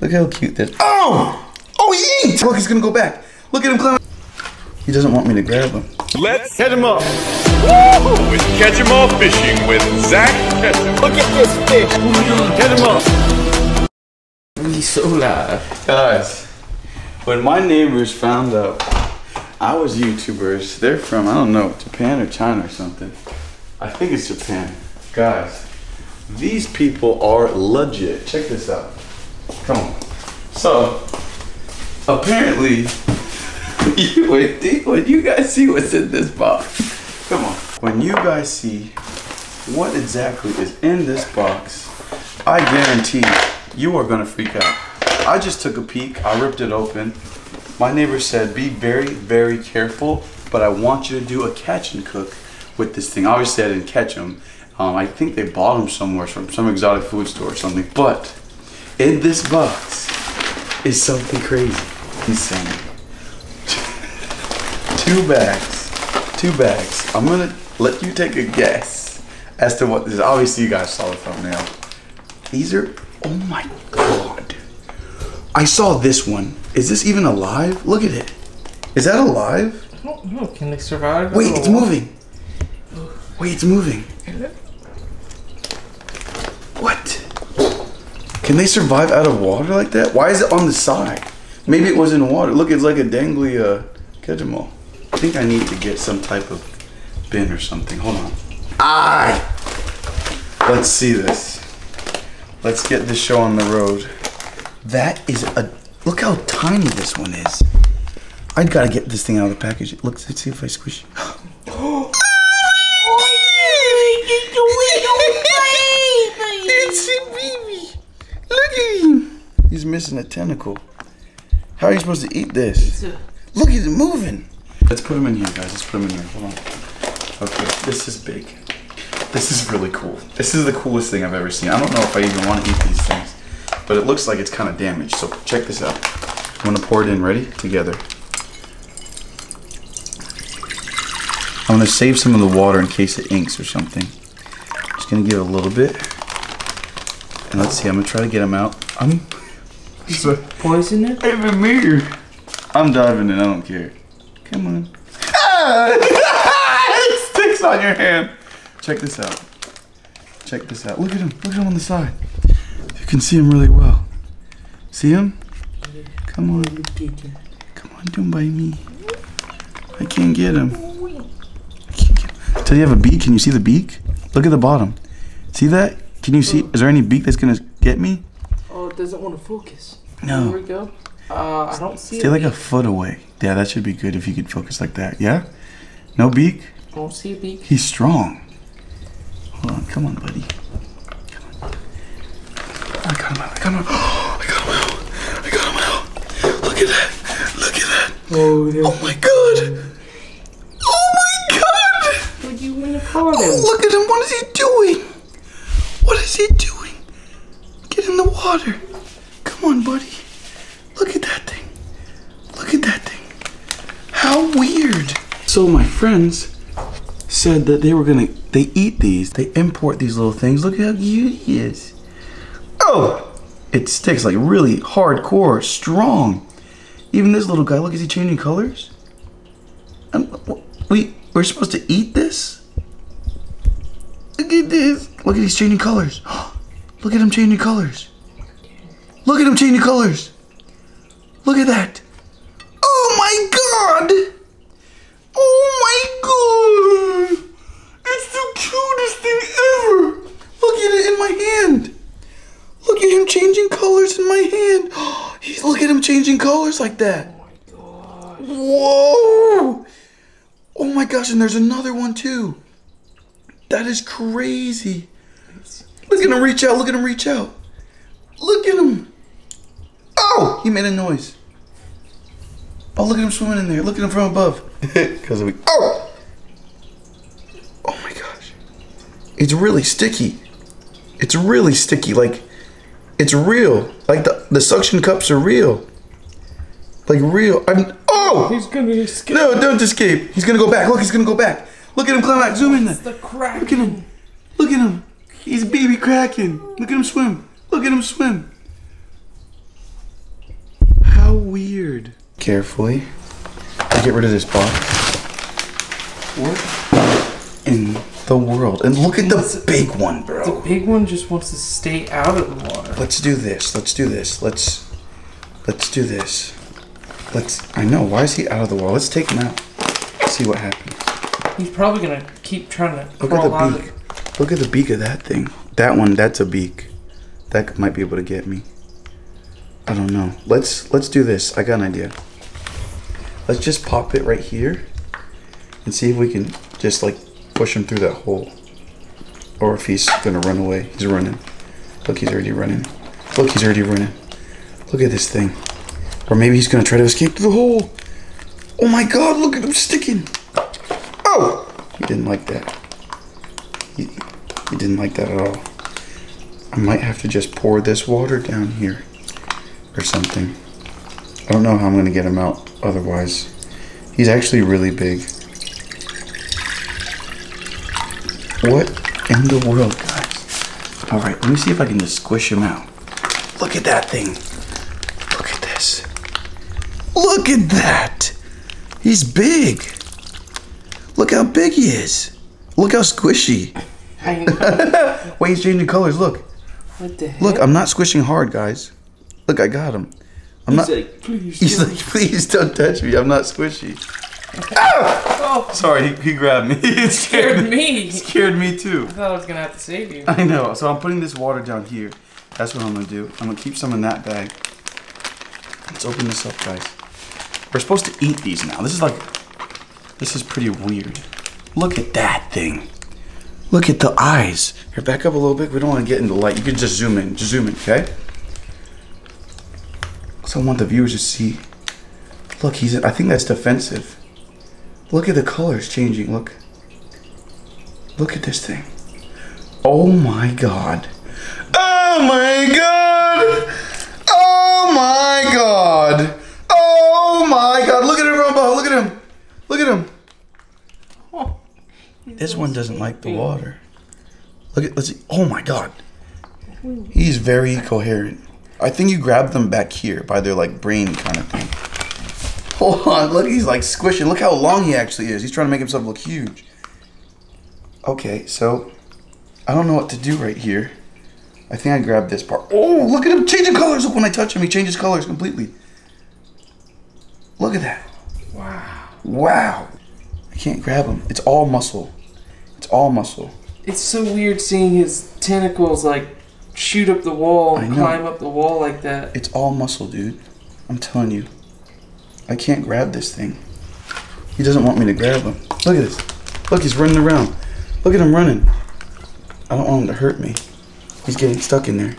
Look how cute this. Oh! Oh, he ate! Look, he's gonna go back. Look at him climb. He doesn't want me to grab him. Let's catch him up. Woo! It's Catch 'em All Fishing with Zach Ketchum. Look at this fish. Catch 'em up. He's so loud. Guys, when my neighbors found out I was YouTubers, they're from, I don't know, Japan or China or something. I think it's Japan. Guys, these people are legit. Check this out. Come on. So, apparently, when you guys see what's in this box, come on. When you guys see what exactly is in this box, I guarantee you are gonna freak out. I just took a peek, I ripped it open. My neighbor said, be very, very careful, but I want you to do a catch and cook with this thing. Obviously I didn't catch them. I think they bought them somewhere from some exotic food store or something, but in this box is something crazy. Insane. Two bags. I'm gonna let you take a guess as to what this is. Obviously you guys saw the thumbnail. These are, oh my God. I saw this one. Is this even alive? Look at it. Is that alive? I don't know. Can they survive? Wait, it's moving. Wait, it's moving. What? Can they survive out of water like that? Why is it on the side? Maybe it was in water. Look, it's like a dangly catch 'em all. I think I need to get some type of bin or something. Hold on. Let's see this. Let's get this show on the road. That is a, look how tiny this one is. I've got to get this thing out of the package. Look, let's see if I squish. He's missing a tentacle. How are you supposed to eat this? Look, he's moving. Let's put him in here, guys. Let's put him in here. Hold on. Okay, this is big. This is really cool. This is the coolest thing I've ever seen. I don't know if I even want to eat these things, but it looks like it's kind of damaged. So check this out. I'm gonna pour it in. Ready? Together. I'm gonna save some of the water in case it inks or something. I'm just gonna give it a little bit. And let's see, I'm gonna try to get him out. Is it poisonous? Even me. I'm diving in, I don't care. Come on. It sticks on your hand. Check this out. Check this out. Look at him. Look at him on the side. You can see him really well. See him? Come on. Come on, don't bite me. I can't get him. I can't get him. So you have a beak? Can you see the beak? Look at the bottom. See that? Can you see? Is there any beak that's going to get me? Oh, it doesn't want to focus. No. There we go. I don't see it. Stay like a foot away. Yeah, that should be good if you could focus like that. Yeah? No beak? I don't see a beak. He's strong. Hold on. Come on, buddy. Come on. I got him out. I got him out. Oh, I got him out. I got him out. Look at that. Look at that. Oh, oh my God. Oh my God. Would you win a card? Oh, look at him. What is he doing? What is he doing? Get in the water. Come on, buddy. Look at that thing. Look at that thing. How weird. So my friends said that they were gonna, they eat these. They import these little things. Look how cute he is. Oh, it sticks like really hardcore, strong. Even this little guy, look, is he changing colors? We're supposed to eat this? Look at this. Look at, he's changing colors. Look at him changing colors. Look at him changing colors. Look at that. Oh my God. Oh my God. It's the cutest thing ever. Look at it in my hand. Look at him changing colors in my hand. Look at him changing colors like that. Oh my God. Whoa. Oh my gosh, and there's another one too. That is crazy. Look at him reach out. Look at him reach out. Look at him. Oh, he made a noise. Oh, look at him swimming in there. Look at him from above. Because of, oh! Oh my gosh. It's really sticky. It's really sticky. Like, it's real. Like, the suction cups are real. Like, real. Oh! He's gonna escape. No, don't escape. He's gonna go back. Look, he's gonna go back. Look at him climb out. Zoom in there. The Kraken. Look at him. Look at him. He's baby Kraken. Look at him swim. Look at him swim. How weird. Carefully. I get rid of this box. What in the world? And look at the big one, bro. The big one just wants to stay out of the water. Let's do this. Let's do this. Let's do this. I know. Why is he out of the water? Let's take him out. See what happens. He's probably gonna keep trying to crawl out. Look at the beak. Look at the beak of that thing. That one, that's a beak. That might be able to get me. I don't know. Let's do this. I got an idea. Let's just pop it right here and see if we can just like push him through that hole. Or if he's gonna run away. He's running. Look, he's already running. Look, he's already running. Look at this thing. Or maybe he's gonna try to escape through the hole. Oh my god, look at him sticking. Oh! He didn't like that. He didn't like that at all. I might have to just pour this water down here or something. I don't know how I'm gonna get him out otherwise. He's actually really big. What in the world, guys? All right, let me see if I can just squish him out. Look at that thing. Look at this. Look at that. He's big. Look how big he is. Look how squishy. I know. Wait, he's changing colors, look. What the heck? Look, I'm not squishing hard, guys. Look, I got him. He's like, please don't touch me. I'm not squishy. Ah! Oh. Sorry, he grabbed me. It scared me. It scared me too. I thought I was gonna have to save you. I know. So I'm putting this water down here. That's what I'm gonna do. I'm gonna keep some in that bag. Let's open this up, guys. We're supposed to eat these now. This is pretty weird. Look at that thing. Look at the eyes. Here, back up a little bit. We don't want to get in the light. You can just zoom in. Just zoom in, okay? So I want the viewers to see. Look, I think that's defensive. Look at the colors changing. Look. Look at this thing. Oh my god. Oh my god. Oh my god. Oh my god. Look at him, Robo. Look at him. Look at him. Oh. This one doesn't like the water. Look at, let's see. Oh my god. He's very coherent. I think you grab them back here by their like brain kind of thing. Hold on, look, he's like squishing. Look how long he actually is. He's trying to make himself look huge. Okay, so I don't know what to do right here. I think I grabbed this part. Oh, look at him changing colors. Look, when I touch him, he changes colors completely. Look at that. Wow. Wow. I can't grab him. It's all muscle. It's all muscle. It's so weird seeing his tentacles like shoot up the wall, climb up the wall like that. It's all muscle, dude. I'm telling you. I can't grab this thing. He doesn't want me to grab him. Look at this. Look, he's running around. Look at him running. I don't want him to hurt me. He's getting stuck in there.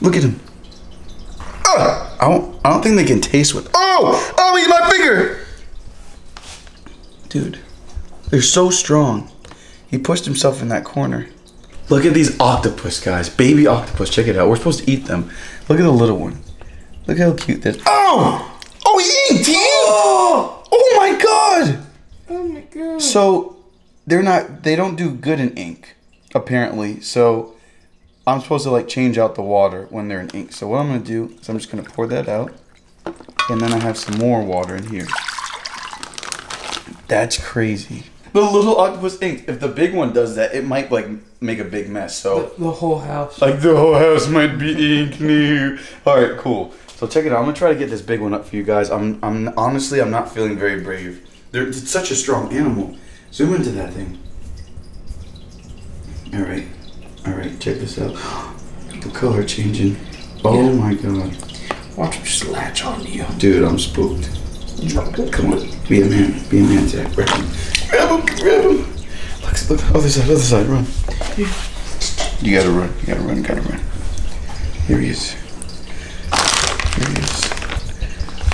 Look at him. Oh! I don't think they can taste what... Oh! Oh, he's my finger! Dude. They're so strong. He pushed himself in that corner. Look at these octopus, guys. Baby octopus. Check it out. We're supposed to eat them. Look at the little one. Look how cute this. Oh! Oh, he ate! Oh! Oh my god! Oh my god. So, they don't do good in ink, apparently. So, I'm supposed to like change out the water when they're in ink. So what I'm going to do is I'm just going to pour that out. And then I have some more water in here. That's crazy. The little octopus inked. If the big one does that, it might like make a big mess. So the whole house. Like the whole house might be inked new. All right, cool. So check it out. I'm gonna try to get this big one up for you guys. I'm honestly not feeling very brave. It's such a strong animal. Zoom into that thing. All right. Check this out. The color changing. Oh my god. Watch him just latch on to you. Dude, I'm spooked. Come on, be a man, Zach. Grab him, grab him, grab him. Look, other side, run. You gotta run. Here he is.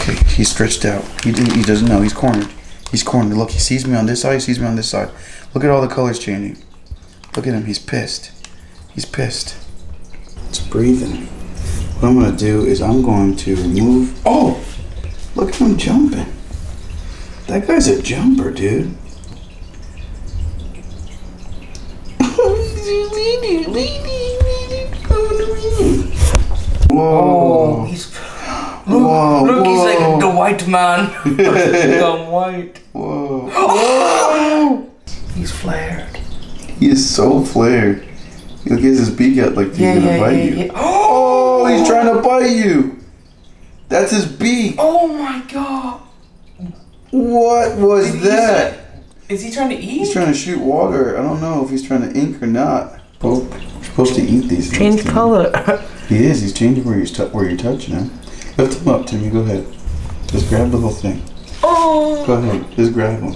Okay, he's stretched out. He doesn't know, he's cornered. He's cornered, look, he sees me on this side, he sees me on this side. Look at all the colors changing. Look at him, he's pissed. He's pissed. It's breathing. What I'm gonna do is I'm going to remove, oh! Look at him jumping. That guy's a jumper, dude. Whoa. Oh, he's... Oh, Whoa, look, whoa. He's like the white man. I'm white. Whoa. Whoa. He's flared. He is so flared. He gets his beak out like he's gonna bite you. Yeah. Oh, he's trying to bite you. That's his beak. Oh my god. What was that? Is he trying to eat? He's trying to shoot water. I don't know if he's trying to ink or not. Oh, you're supposed to eat these things. Change color. He is. He's changing where you're touching him. Lift him up, Tim. You go ahead. Just grab the whole thing. Oh. Go ahead. Just grab him.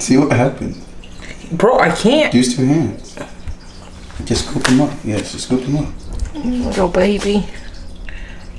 See what happens. Bro, I can't. Use two hands. Just scoop him up. Yes, just scoop him up. Little baby.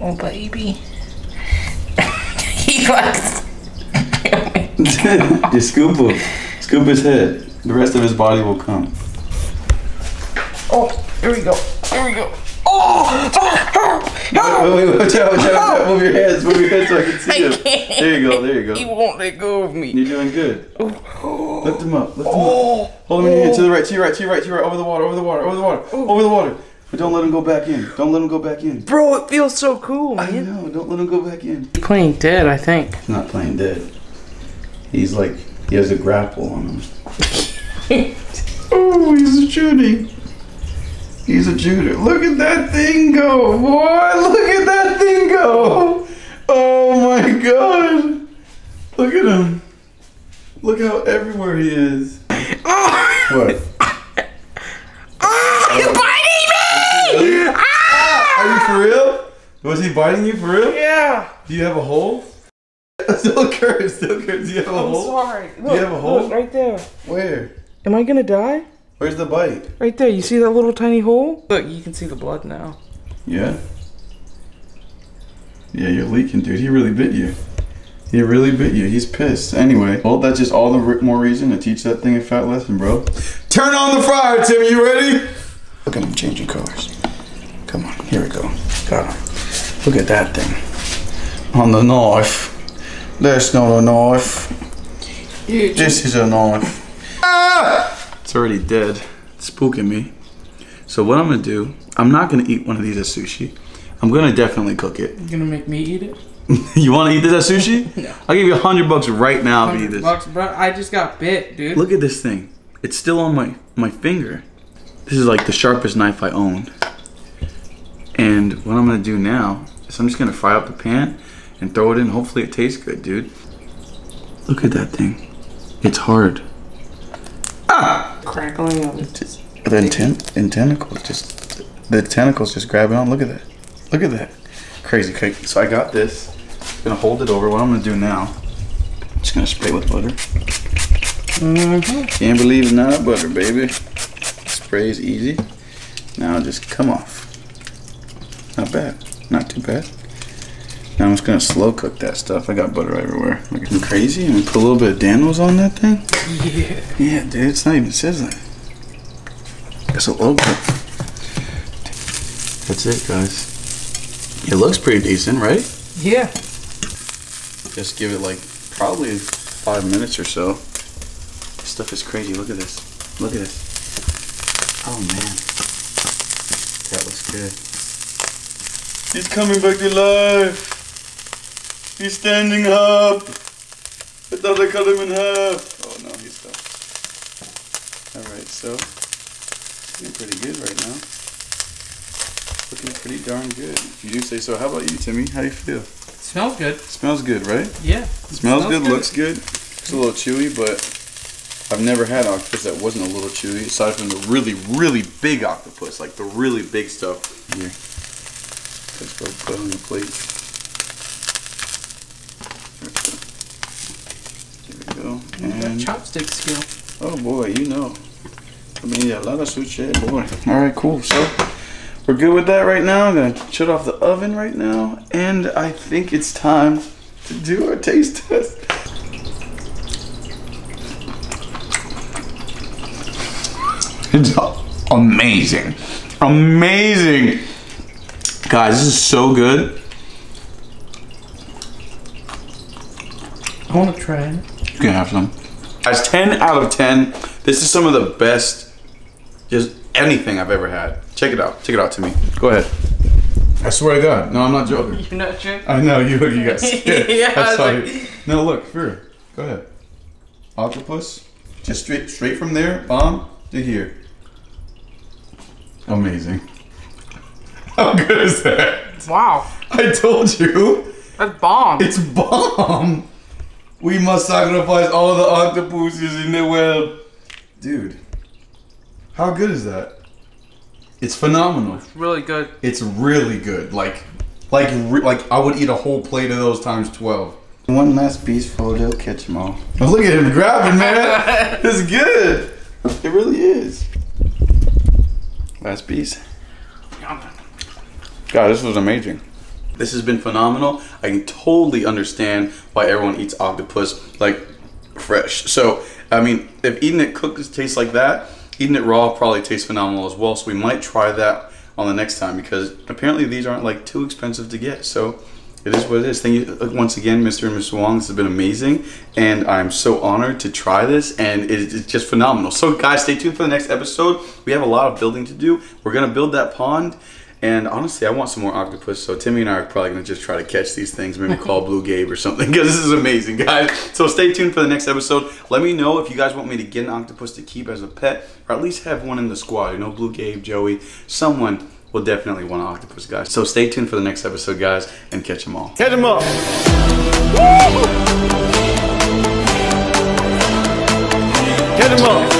Oh, baby. He likes... Just scoop him. Scoop his head. The rest of his body will come. Oh, here we go. Here we go. Oh! Wait, watch out, watch out. Move your hands. Move your hands so I can see him. There you go, there you go. He won't let go of me. You're doing good. Lift him up. Lift him up. Hold him in your hand to the right, to your right, to your right, to your right. Over the water, over the water, over the water, over the water. But don't let him go back in. Don't let him go back in. Bro, it feels so cool, man. I know. Don't let him go back in. He's playing dead, I think. He's not playing dead. He's like, he has a grapple on him. Oh, he's a shooting. He's a shooter. Look at that thing go, boy. Look at that thing go. Oh, my God. Look at him. Look how everywhere he is. Oh. What? For real? Was he biting you for real? Yeah. Do you have a hole? Still curves, still curves. Do you have a hole? I'm sorry. Look, do you have a hole? Look, right there. Where? Am I gonna die? Where's the bite? Right there. You see that little tiny hole? Look, you can see the blood now. Yeah. Yeah, you're leaking, dude. He really bit you. He really bit you. He's pissed. Anyway, well, that's just all the more reason to teach that thing a fat lesson, bro. Turn on the fryer, Timmy. You ready? Look at him changing colors. Come on, here we go. Got him. Look at that thing. On the knife. That's not a knife. This is a knife. Ah! It's already dead. It's spooking me. So what I'm gonna do, I'm not gonna eat one of these as sushi. I'm gonna definitely cook it. You're gonna make me eat it? You wanna eat this as sushi? No. I'll give you $100 right now if you eat this. $100, bro? I just got bit, dude. Look at this thing. It's still on my finger. This is like the sharpest knife I owned. And what I'm gonna do now is I'm just gonna fry up the pan and throw it in. Hopefully it tastes good, dude. Look at that thing. It's hard. Ah! Crackling on it. The tentacles just grabbing on. Look at that. Look at that. Crazy cake. So I got this. I'm gonna hold it over. What I'm gonna do now, I'm just gonna spray with butter. Can't believe it's not butter, baby. Spray is easy. Now just come off. Not bad. Not too bad. Now I'm just going to slow cook that stuff. I got butter everywhere. Like, I'm crazy. And put a little bit of Daniels on that thing. Yeah. Yeah, dude. It's not even sizzling. That's a low cook. That's it, guys. It looks pretty decent, right? Yeah. Just give it like probably 5 minutes or so. This stuff is crazy. Look at this. Look at this. Oh, man. That looks good. He's coming back to life. He's standing up. I thought I cut him in half. Oh no, he's done. Alright, so looking pretty good right now. Looking pretty darn good. If you do say so. How about you, Timmy? How do you feel? It smells good. It smells good, right? Yeah. It smells good, looks good. It's a little chewy, but I've never had octopus that wasn't a little chewy, aside from the really, really big octopus, like the really big stuff here. Let's go put it on the plate. There we go. And chopstick skill. Oh boy, you know. I mean, a lot of sweet shit, boy. Alright, cool. So, we're good with that right now. I'm going to shut off the oven right now. And I think it's time to do our taste test. It's amazing. Amazing. Guys, this is so good. I want to try it. You can have some. Guys, 10 out of 10. This is some of the best, just anything I've ever had. Check it out. Check it out to me. Go ahead. I swear to God. No, I'm not joking. You're not joking? I know, you got scared. Yeah, that's like... No, look, here. Go ahead. Octopus. Just straight from there, bomb, to here. Amazing. How good is that? Wow. I told you. That's bomb. It's bomb. We must sacrifice all the octopuses in the world. Dude. How good is that? It's phenomenal. It's really good. It's really good. Like I would eat a whole plate of those times 12. One last piece for they'll catch them all. Oh, look at him grabbing, man. It's good. It really is. Last piece. God, this was amazing. This has been phenomenal. I can totally understand why everyone eats octopus like fresh. So, I mean, if eating it cooked tastes like that, eating it raw probably tastes phenomenal as well, so we might try that on the next time because apparently these aren't like too expensive to get, so it is what it is. Thank you once again, Mr. and Mr. Wong. This has been amazing, and I'm so honored to try this, and it's just phenomenal. So guys, stay tuned for the next episode. We have a lot of building to do. We're gonna build that pond, and honestly, I want some more octopus, so Timmy and I are probably gonna just try to catch these things, maybe call Blue Gabe or something, because this is amazing, guys. So stay tuned for the next episode. Let me know if you guys want me to get an octopus to keep as a pet, or at least have one in the squad. You know, Blue Gabe, Joey, someone will definitely want an octopus, guys. So stay tuned for the next episode, guys, and catch them all. Catch them all! Woo! Catch them all!